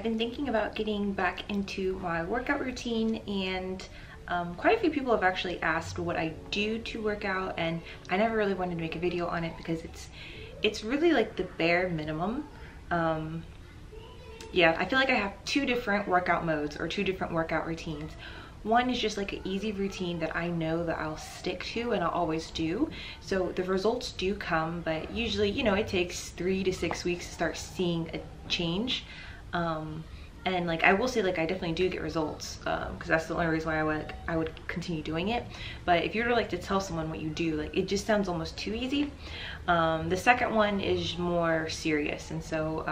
I've been thinking about getting back into my workout routine, and quite a few people have actually asked what I do to work out, and I never really wanted to make a video on it because it's really like the bare minimum. Yeah, I feel like I have two different workout modes or two different workout routines. One is just like an easy routine that I know that I'll stick to and I'll always do. So the results do come, but usually, you know, it takes 3 to 6 weeks to start seeing a change. And like, I will say, like, I definitely do get results because that's the only reason why I would continue doing it. But if you were to, like, to tell someone what you do, like, it just sounds almost too easy. The second one is more serious, and so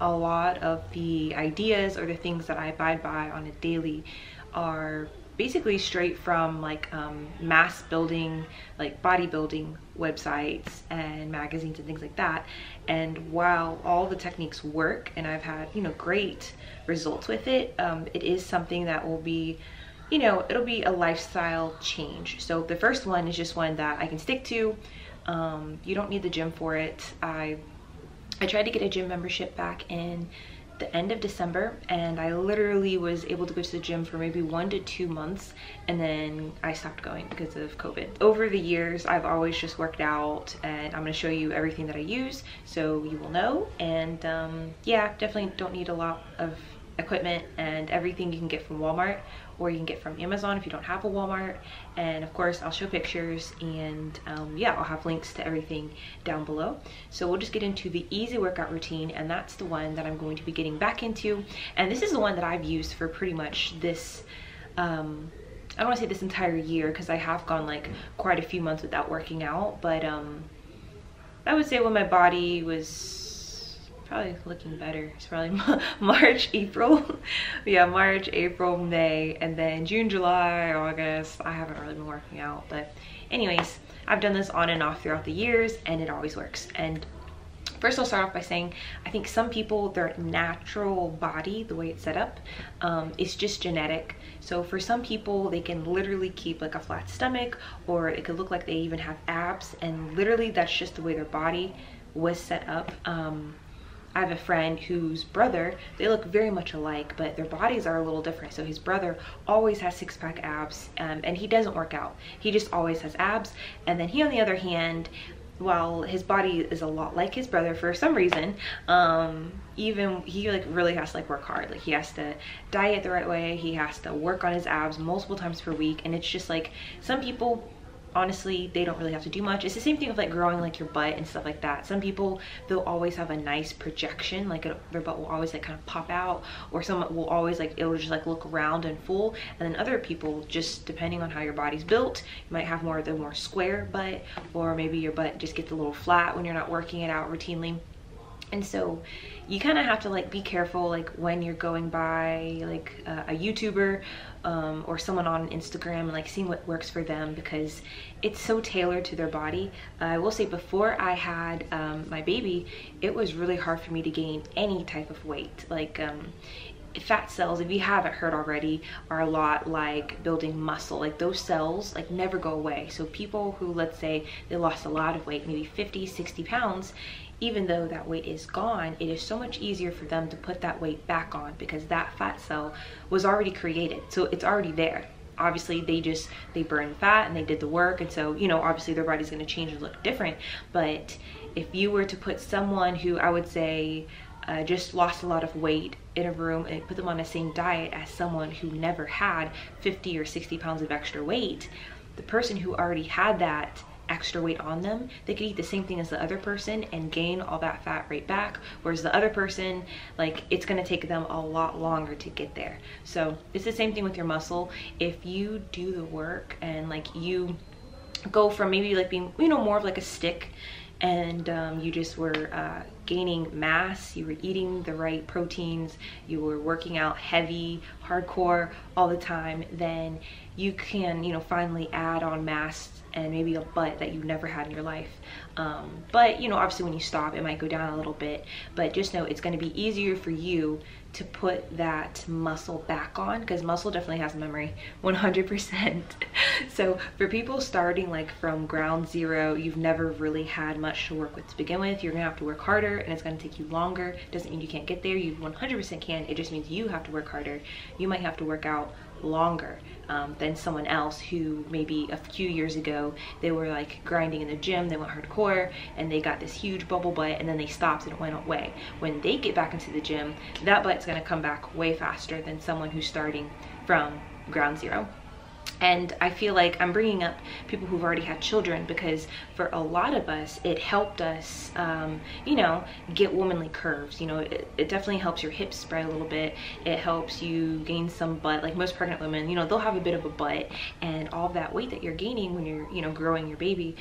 a lot of the ideas or the things that I abide by on a daily are basically straight from like mass building, like bodybuilding websites and magazines and things like that. And while all the techniques work and I've had, you know, great results with it, it is something that will be, you know, it'll be a lifestyle change. So the first one is just one that I can stick to. You don't need the gym for it. I tried to get a gym membership back in the end of December, and I literally was able to go to the gym for maybe 1 to 2 months, and then I stopped going because of COVID. Over the years, I've always just worked out, and I'm going to show you everything that I use so you will know. And yeah, definitely don't need a lot of equipment, and everything you can get from Wal Mart, or you can get from Amazon if you don't have a Wal Mart. And of course, I'll show pictures, and yeah, I'll have links to everything down below. So we'll just get into the easy workout routine, and that's the one that I'm going to be getting back into. And this is the one that I've used for pretty much this, I don't want to say this entire year because I have gone like quite a few months without working out, but I would say when my body was probably looking better, it's probably March, April. Yeah, March, April, May, and then June, July, August. I haven't really been working out, but anyways, I've done this on and off throughout the years, and it always works. And first, I'll start off by saying I think some people, their natural body, the way it's set up, is just genetic. So for some people, they can literally keep like a flat stomach, or it could look like they even have abs, and literally that's just the way their body was set up. I have a friend whose brother, they look very much alike, but their bodies are a little different. So his brother always has six-pack abs, and he doesn't work out. He just always has abs. And then he, on the other hand, while his body is a lot like his brother for some reason, even he like really has to like work hard. Like he has to diet the right way. He has to work on his abs multiple times per week. And it's just like some people, honestly, they don't really have to do much. It's the same thing with like growing like your butt and stuff like that. Some people, they'll always have a nice projection, like their butt will always like kind of pop out, or some will always like, it'll just like look round and full. And then other people, just depending on how your body's built, you might have more of the more square butt, or maybe your butt just gets a little flat when you're not working it out routinely. And so you kind of have to like be careful, like when you're going by like a YouTuber or someone on Instagram and like seeing what works for them, because it's so tailored to their body. I will say, before I had my baby, it was really hard for me to gain any type of weight. Like fat cells, if you haven't heard already, are a lot like building muscle. Like those cells like never go away. So people who, let's say they lost a lot of weight, maybe 50, 60 pounds, even though that weight is gone, it is so much easier for them to put that weight back on because that fat cell was already created. So it's already there. Obviously they burn fat and they did the work, and so, you know, obviously their body's going to change and look different. But if you were to put someone who, I would say, just lost a lot of weight in a room and put them on the same diet as someone who never had 50 or 60 pounds of extra weight, the person who already had that extra weight on them, they could eat the same thing as the other person and gain all that fat right back, whereas the other person, like, it's going to take them a lot longer to get there. So it's the same thing with your muscle. If you do the work and like you go from maybe like being, you know, more of like a stick, and you just were gaining mass, you were eating the right proteins, you were working out heavy, hardcore all the time, then you can, you know, finally add on mass and maybe a butt that you've never had in your life. But, you know, obviously when you stop, it might go down a little bit, but just know it's going to be easier for you to put that muscle back on, because muscle definitely has memory, 100%. So for people starting like from ground zero, you've never really had much to work with to begin with, you're gonna have to work harder and it's gonna take you longer. It doesn't mean you can't get there, you 100% can, it just means you have to work harder. You might have to work out longer than someone else who maybe a few years ago they were like grinding in the gym, they went hardcore and they got this huge bubble butt and then they stopped and it went away. When they get back into the gym, that butt's going to come back way faster than someone who's starting from ground zero. And I feel like I'm bringing up people who've already had children because for a lot of us, it helped us, you know, get womanly curves. You know, it definitely helps your hips spread a little bit. It helps you gain some butt. Like most pregnant women, you know, they'll have a bit of a butt, and all that weight that you're gaining when you're, you know, growing your baby,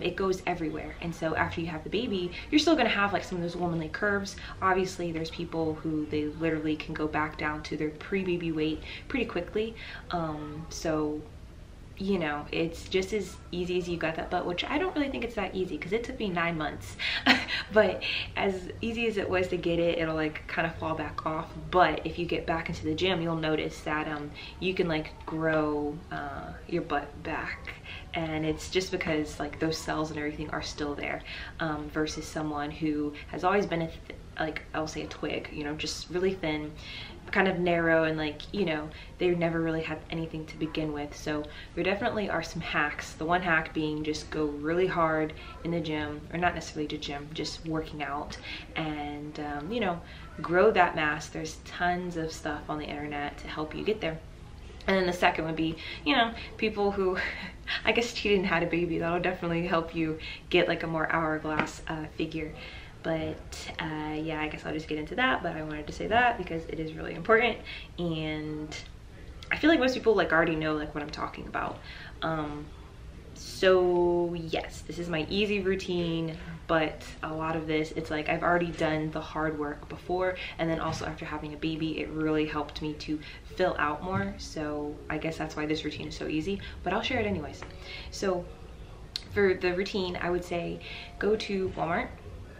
it goes everywhere. And so after you have the baby, you're still going to have like some of those womanly curves. Obviously, there's people who they literally can go back down to their pre-baby weight pretty quickly. So you know, it's just as easy as you got that butt, which I don't really think it's that easy because it took me 9 months. But as easy as it was to get it, it'll like kind of fall back off. But if you get back into the gym, you'll notice that you can like grow your butt back, and it's just because like those cells and everything are still there, versus someone who has always been like I'll say a twig, you know, just really thin, kind of narrow, and like, you know, they never really had anything to begin with. So there definitely are some hacks. The one hack being just go really hard in the gym, or not necessarily to gym, just working out, and you know, grow that mass. There's tons of stuff on the internet to help you get there. And then the second would be, you know, people who I guess cheated and had a baby. That'll definitely help you get like a more hourglass figure. But yeah, I guess I'll just get into that, but I wanted to say that because it is really important, and I feel like most people like already know like what I'm talking about. So yes, this is my easy routine, but a lot of this, it's like I've already done the hard work before, and then also after having a baby, it really helped me to fill out more, so I guess that's why this routine is so easy, but I'll share it anyways. So for the routine, I would say go to Walmart.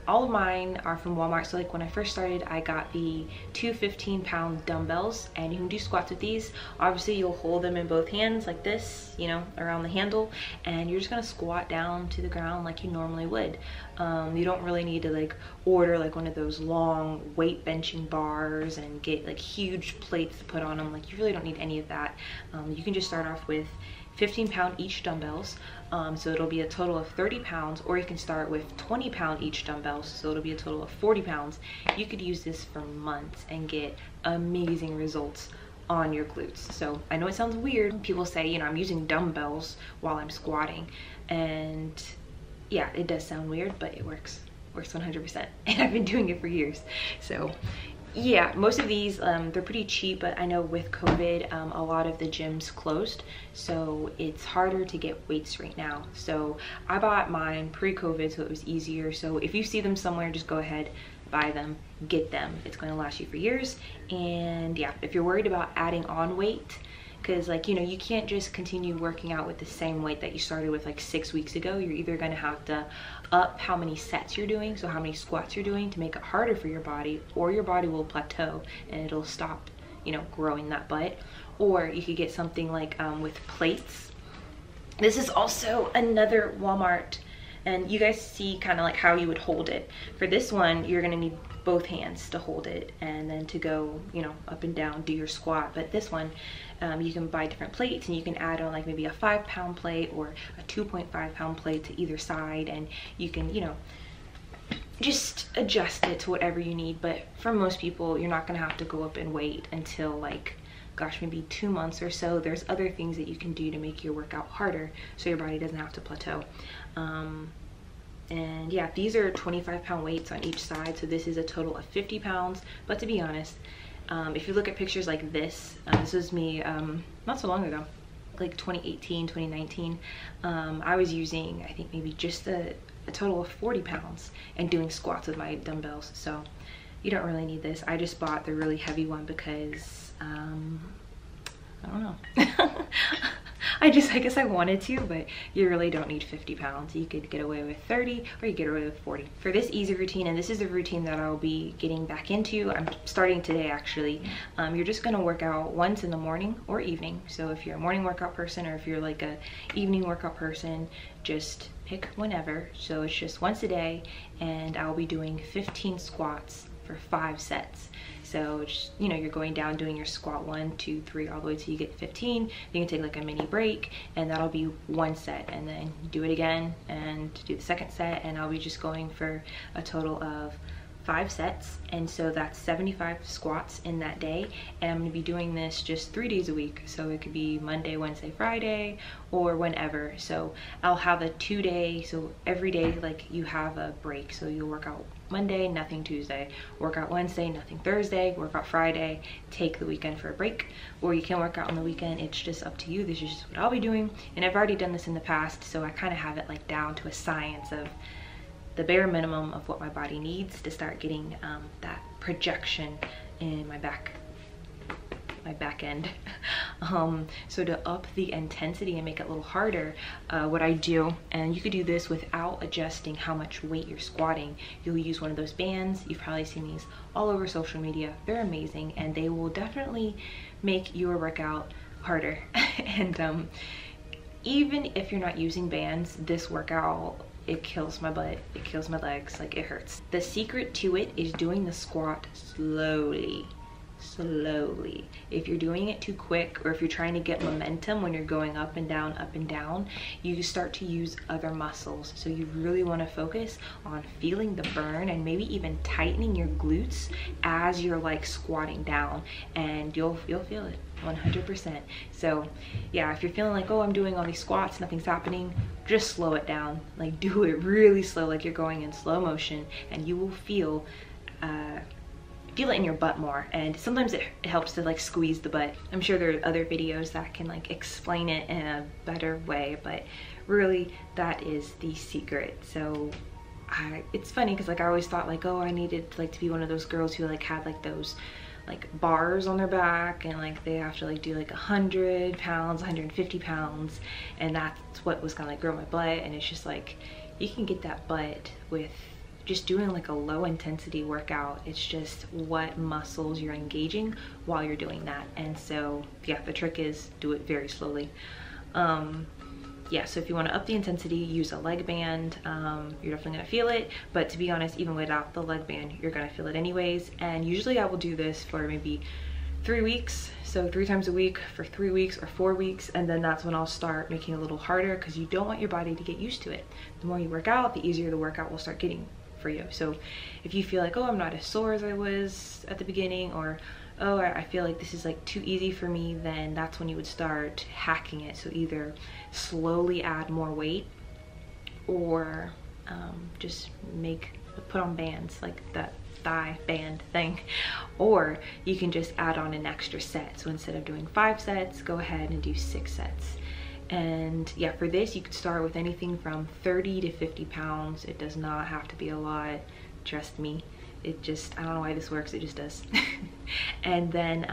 All of mine are from Walmart. So like when I first started, I got the two 15-pound dumbbells, and you can do squats with these. Obviously you'll hold them in both hands like this, you know, around the handle, and you're just gonna squat down to the ground like you normally would. You don't really need to like order like one of those long weight benching bars and get like huge plates to put on them. Like you really don't need any of that. You can just start off with 15-pound each dumbbells, so it'll be a total of 30 pounds, or you can start with 20-pound each dumbbells, so it'll be a total of 40 pounds. You could use this for months and get amazing results on your glutes. So I know it sounds weird, people say, you know, I'm using dumbbells while I'm squatting, and yeah, it does sound weird, but it works 100%, and I've been doing it for years. So yeah, most of these, they're pretty cheap, but I know with COVID, a lot of the gyms closed, so it's harder to get weights right now. So I bought mine pre-COVID, so it was easier. So if you see them somewhere, just go ahead, buy them, get them. It's going to last you for years. And yeah, if you're worried about adding on weight, because like, you know, you can't just continue working out with the same weight that you started with like 6 weeks ago. You're either going to have to up how many sets you're doing, so how many squats you're doing, to make it harder for your body, or your body will plateau and it'll stop, you know, growing that butt. Or you could get something like with plates. This is also another Walmart, and you guys see kind of like how you would hold it. For this one, you're going to need both hands to hold it, and then to go, you know, up and down, do your squat. But this one, you can buy different plates, and you can add on like maybe a 5-pound plate or a 2.5-pound plate to either side, and you can, you know, just adjust it to whatever you need. But for most people, you're not gonna have to go up in weight until like, gosh, maybe 2 months or so. There's other things that you can do to make your workout harder so your body doesn't have to plateau. And yeah, these are 25-pound weights on each side, so this is a total of 50 pounds. But to be honest, if you look at pictures like this, this was me not so long ago, like 2018, 2019, I was using, I think maybe just a total of 40 pounds and doing squats with my dumbbells. So you don't really need this. I just bought the really heavy one because I don't know. I guess I wanted to, but you really don't need 50 pounds. You could get away with 30 or you get away with 40. For this easy routine, and this is a routine that I'll be getting back into, I'm starting today actually, you're just gonna work out once in the morning or evening. So if you're a morning workout person or if you're like a evening workout person, just pick whenever. So it's just once a day, and I'll be doing 15 squats for 5 sets. So just, you know, you're going down doing your squat 1, 2, 3 all the way till you get 15. You can take like a mini break, and that'll be 1 set, and then do it again and do the 2nd set, and I'll be just going for a total of 5 sets. And so that's 75 squats in that day, and I'm going to be doing this just 3 days a week. So it could be Monday, Wednesday, Friday, or whenever. So I'll have a 2-day, so every day like you have a break. So you'll work out Monday, nothing Tuesday, work out Wednesday, nothing Thursday, work out Friday, take the weekend for a break, or you can work out on the weekend. It's just up to you. This is just what I'll be doing, and I've already done this in the past, so I kind of have it like down to a science of the bare minimum of what my body needs to start getting that projection in my back end. So to up the intensity and make it a little harder, what I do, and you could do this without adjusting how much weight you're squatting, you'll use one of those bands. You've probably seen these all over social media. They're amazing, and they will definitely make your workout harder. And even if you're not using bands, this workout, it kills my butt, it kills my legs, like it hurts. The secret to it is doing the squat slowly. If you're doing it too quick, or if you're trying to get momentum when you're going up and down, you start to use other muscles. So you really want to focus on feeling the burn, and maybe even tightening your glutes as you're like squatting down, and you'll feel it 100%. So yeah, if you're feeling like, oh, I'm doing all these squats, nothing's happening, just slow it down. Like do it really slow, like you're going in slow motion, and you will feel it in your butt more. And sometimes it helps to like squeeze the butt. I'm sure there are other videos that can like explain it in a better way, but really that is the secret. So it's funny because like I always thought like, oh, I needed like to be one of those girls who like had like those like bars on their back, and like they have to like do like 100 pounds, 150 pounds, and that's what was gonna like grow my butt. And it's just like, you can get that butt with just doing like a low intensity workout. It's just what muscles you're engaging while you're doing that. And so yeah, the trick is do it very slowly. Yeah, so if you want to up the intensity, use a leg band. You're definitely gonna feel it, but to be honest, even without the leg band, you're gonna feel it anyways. And usually I will do this for maybe 3 weeks, so 3 times a week for 3 weeks or 4 weeks, and then that's when I'll start making it a little harder, because you don't want your body to get used to it. The more you work out, the easier the workout will start getting for you. So if you feel like, oh, I'm not as sore as I was at the beginning, or oh, I feel like this is like too easy for me, then that's when you would start hacking it. So either slowly add more weight, or just put on bands, like that thigh band thing, or you can just add on an extra set. So instead of doing 5 sets, go ahead and do 6 sets. And yeah, for this you could start with anything from 30 to 50 pounds. It does not have to be a lot, trust me. It just, I don't know why this works, it just does. And then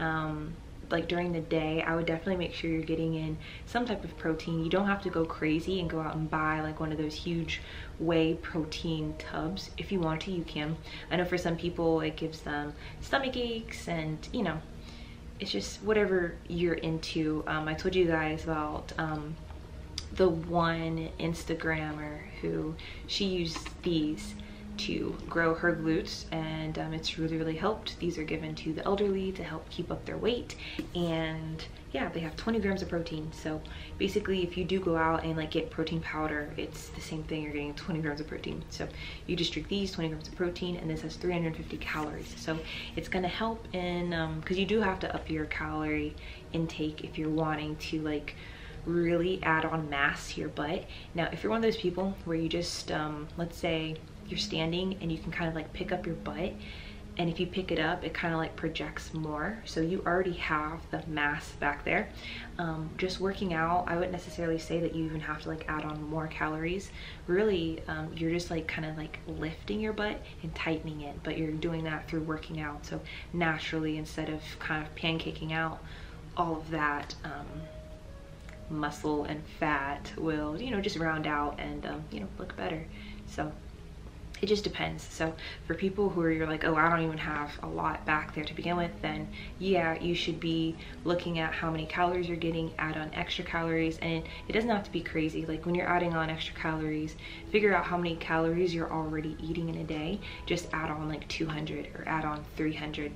like during the day, I would definitely make sure you're getting in some type of protein. You don't have to go crazy and go out and buy like one of those huge whey protein tubs. If you want to, you can. I know for some people it gives them stomach aches, and you know, it's just whatever you're into. I told you guys about the one Instagrammer who she used these to grow her glutes, and it's really helped. These are given to the elderly to help keep up their weight, and yeah, they have 20 grams of protein. So basically if you do go out and like get protein powder, it's the same thing, you're getting 20 grams of protein. So you just drink these 20 grams of protein, and this has 350 calories. So it's gonna help in, because you do have to up your calorie intake if you're wanting to like really add on mass to your butt. Now if you're one of those people where you just let's say you're standing and you can kind of like pick up your butt, and if you pick it up, it kind of like projects more, so you already have the mass back there. Just working out, I wouldn't necessarily say that you even have to like add on more calories, really. You're just like kind of like lifting your butt and tightening it, but you're doing that through working out. So naturally, instead of kind of pancaking out all of that muscle and fat will, you know, just round out and, you know, look better. So it just depends. So for people who are, you're like, oh, I don't even have a lot back there to begin with, then yeah, you should be looking at how many calories you're getting, add on extra calories. And it doesn't have to be crazy. Like when you're adding on extra calories, figure out how many calories you're already eating in a day. Just add on like 200 or add on 300.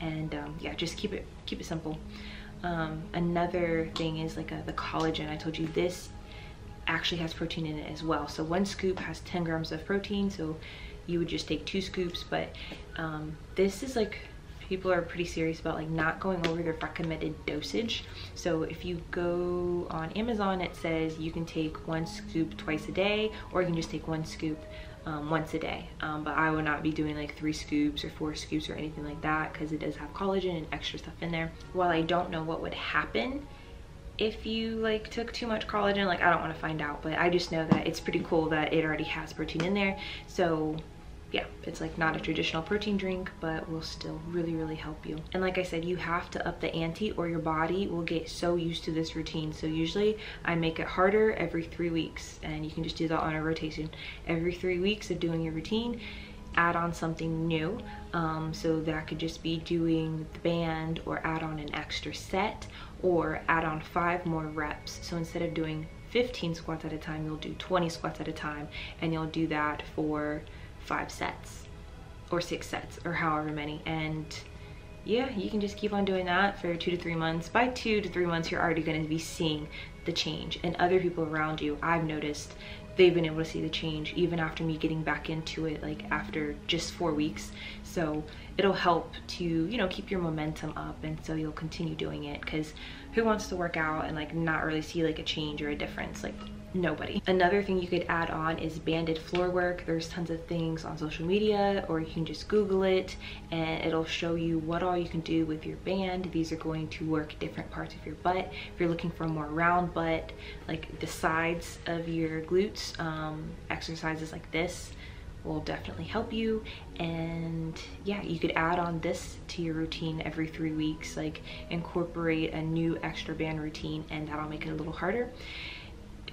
And yeah, just keep it simple. Another thing is like the collagen. I told you this actually has protein in it as well. So one scoop has 10 grams of protein, so you would just take 2 scoops. But this is like, people are pretty serious about like not going over their recommended dosage. So if you go on Amazon, it says you can take 1 scoop twice a day, or you can just take 1 scoop once a day. But I would not be doing like 3 scoops or 4 scoops or anything like that, because it does have collagen and extra stuff in there. While I don't know what would happen if you like took too much collagen, like I don't want to find out, but I just know that it's pretty cool that it already has protein in there. So yeah, it's like not a traditional protein drink, but will still really, really help you. And like I said, you have to up the ante or your body will get so used to this routine. So usually I make it harder every 3 weeks, and you can just do that on a rotation. Every 3 weeks of doing your routine, add on something new. So that could just be doing the band, or add on an extra set, or add on 5 more reps. So instead of doing 15 squats at a time, you'll do 20 squats at a time, and you'll do that for 5 sets or 6 sets or however many. And yeah, you can just keep on doing that for 2 to 3 months. By 2 to 3 months, you're already going to be seeing the change, and other people around you, I've noticed they've been able to see the change even after me getting back into it, like after just 4 weeks. So it'll help to, you know, keep your momentum up, and so you'll continue doing it, because who wants to work out and like not really see like a change or a difference? Like nobody. Another thing you could add on is banded floor work. There's tons of things on social media, or you can just Google it and it'll show you what all you can do with your band. These are going to work different parts of your butt. If you're looking for a more round butt, like the sides of your glutes, exercises like this will definitely help you. And yeah, you could add on this to your routine every 3 weeks, like incorporate a new extra band routine, and that'll make it a little harder.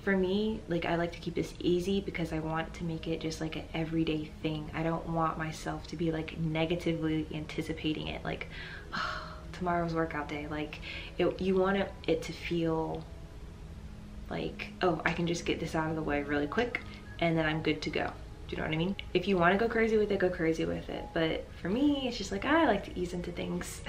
For me, like I like to keep this easy because I want to make it just like an everyday thing. I don't want myself to be like negatively anticipating it, like, oh, tomorrow's workout day. Like you want it to feel like, oh, I can just get this out of the way really quick and then I'm good to go. Do you know what I mean? If you want to go crazy with it, go crazy with it. But for me, it's just like, I like to ease into things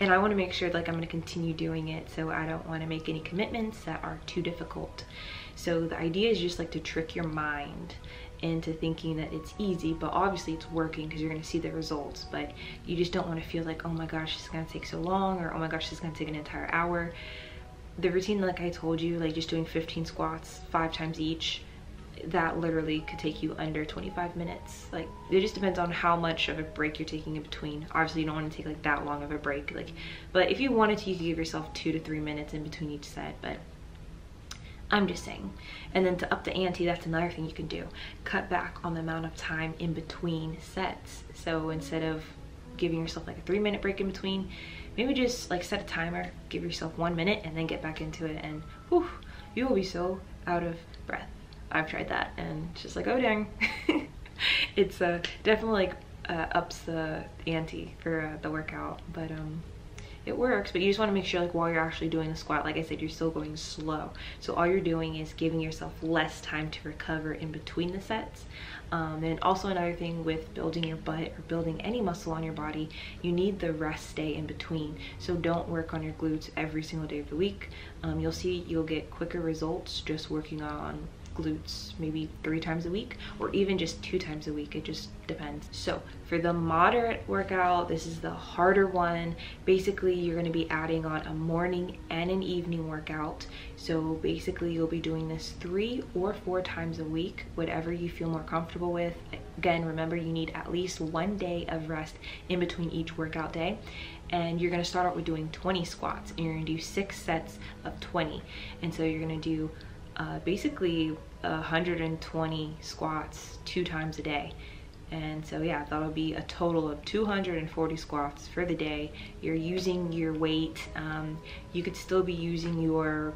and I want to make sure like I'm going to continue doing it. So I don't want to make any commitments that are too difficult. So the idea is just like to trick your mind into thinking that it's easy, but obviously it's working because you're going to see the results. But you just don't want to feel like, oh my gosh, it's going to take so long, or oh my gosh, it's going to take an entire hour. The routine, like I told you, like just doing 15 squats 5 times each, that literally could take you under 25 minutes. Like it just depends on how much of a break you're taking in between. Obviously you don't want to take like that long of a break, like, but if you wanted to, you could give yourself 2 to 3 minutes in between each set. But I'm just saying. And then to up the ante, that's another thing you can do. Cut back on the amount of time in between sets. So instead of giving yourself like a 3-minute break in between, maybe just like set a timer, give yourself 1 minute, and then get back into it, and whew, you will be so out of breath. I've tried that and it's just like, oh dang. It's definitely like ups the ante for the workout, but it works. But you just want to make sure like while you're actually doing the squat, like I said, you're still going slow. So all you're doing is giving yourself less time to recover in between the sets. And also another thing with building your butt or building any muscle on your body, you need the rest day in between. So don't work on your glutes every single day of the week. You'll see you'll get quicker results just working on glutes maybe 3 times a week, or even just 2 times a week. It just depends. So for the moderate workout, this is the harder one. Basically you're going to be adding on a morning and an evening workout. So basically you'll be doing this 3 or 4 times a week, whatever you feel more comfortable with. Again, remember you need at least 1 day of rest in between each workout day. And you're going to start out with doing 20 squats, and you're going to do 6 sets of 20. And so you're going to do basically 120 squats 2 times a day. And so yeah, that'll be a total of 240 squats for the day. You're using your weight. You could still be using your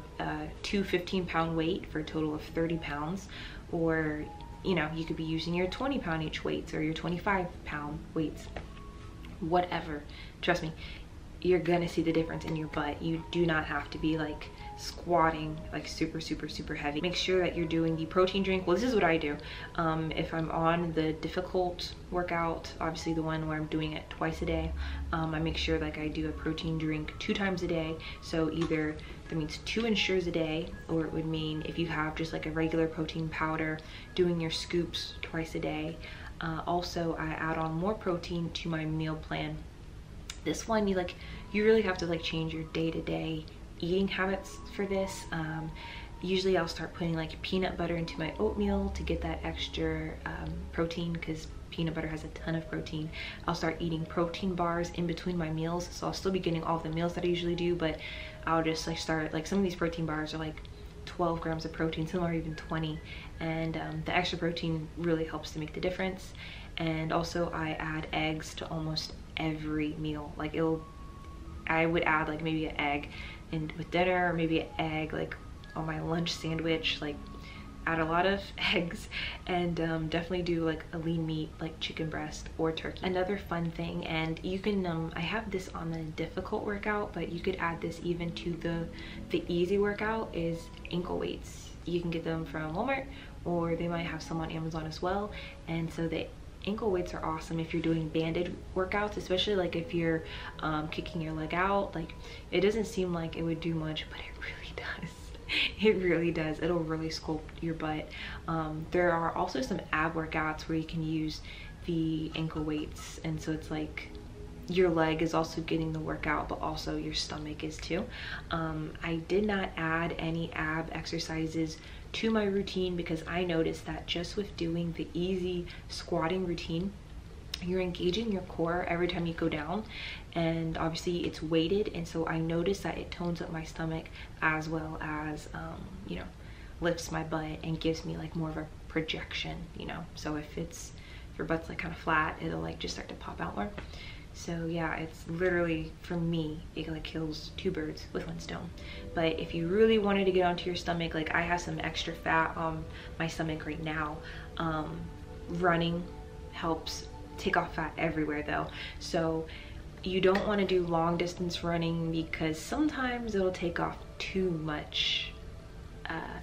2 15-pound weight for a total of 30 pounds, or you know, you could be using your 20-pound each weights or your 25-pound weights, whatever. Trust me, you're gonna see the difference in your butt. You do not have to be like squatting like super heavy. Make sure that you're doing the protein drink. Well, this is what I do. If I'm on the difficult workout, obviously the one where I'm doing it twice a day, I make sure like I do a protein drink 2 times a day. So either that means 2 Ensures a day, or it would mean if you have just like a regular protein powder, doing your scoops twice a day. Also, I add on more protein to my meal plan. This one, you really have to like change your day-to-day eating habits for this. Usually I'll start putting like peanut butter into my oatmeal to get that extra protein, because peanut butter has a ton of protein. I'll start eating protein bars in between my meals, so I'll still be getting all the meals that I usually do, but I'll just like start, like some of these protein bars are like 12 grams of protein, some are even 20, and the extra protein really helps to make the difference. And also I add eggs to almost every meal. Like I would add like maybe an egg in with dinner, or maybe an egg like on my lunch sandwich. Like add a lot of eggs, and definitely do like a lean meat like chicken breast or turkey. Another fun thing, and you can I have this on the difficult workout, but you could add this even to the easy workout, is ankle weights. You can get them from Walmart, or they might have some on Amazon as well. And so the ankle weights are awesome if you're doing banded workouts, especially like if you're kicking your leg out. Like it doesn't seem like it would do much, but it really does. It really does. It'll really sculpt your butt. There are also some ab workouts where you can use the ankle weights, and so it's like your leg is also getting the workout, but also your stomach is too. I did not add any ab exercises to my routine, because I noticed that just with doing the easy squatting routine, you're engaging your core every time you go down, and obviously it's weighted, and so I noticed that it tones up my stomach as well as you know, lifts my butt and gives me like more of a projection, you know. So if your butt's like kind of flat, it'll like just start to pop out more. So yeah, it's literally, for me, it like kills 2 birds with 1 stone. But if you really wanted to get onto your stomach, like I have some extra fat on my stomach right now. Running helps take off fat everywhere though. So you don't want to do long distance running, because sometimes it'll take off too much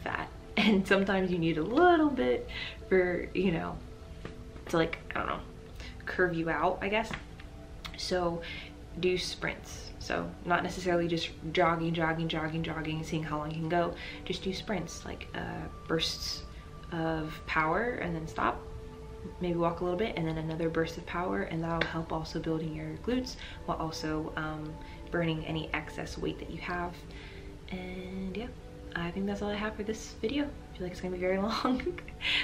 fat. And sometimes you need a little bit for, you know, to like, I don't know, curve you out, I guess. So do sprints. So not necessarily just jogging and seeing how long you can go. Just do sprints, like bursts of power and then stop, maybe walk a little bit and then another burst of power, and that'll help also building your glutes while also burning any excess weight that you have. And yeah, I think that's all I have for this video. I feel like it's gonna be very long,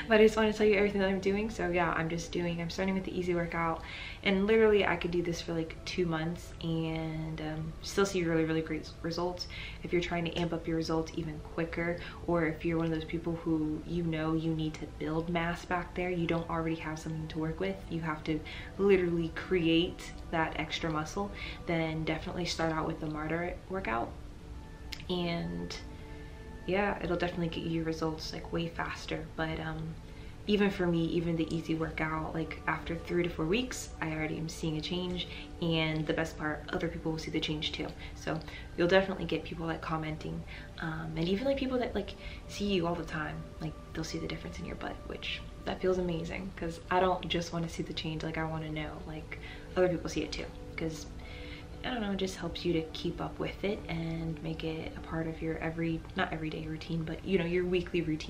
but I just want to tell you everything that I'm doing. So yeah, I'm starting with the easy workout, and literally I could do this for like 2 months and still see really great results. If you're trying to amp up your results even quicker, or if you're one of those people who, you know, you need to build mass back there, you don't already have something to work with, you have to literally create that extra muscle, then definitely start out with the moderate workout. And yeah, it'll definitely get you results like way faster. But even for me, even the easy workout, like after 3 to 4 weeks, I already am seeing a change. And the best part, other people will see the change too. So you'll definitely get people like commenting, and even like people that like see you all the time, like they'll see the difference in your butt, which that feels amazing, because I don't just want to see the change, like I want to know like other people see it too, because I don't know, it just helps you to keep up with it and make it a part of your not everyday routine, but you know, your weekly routine.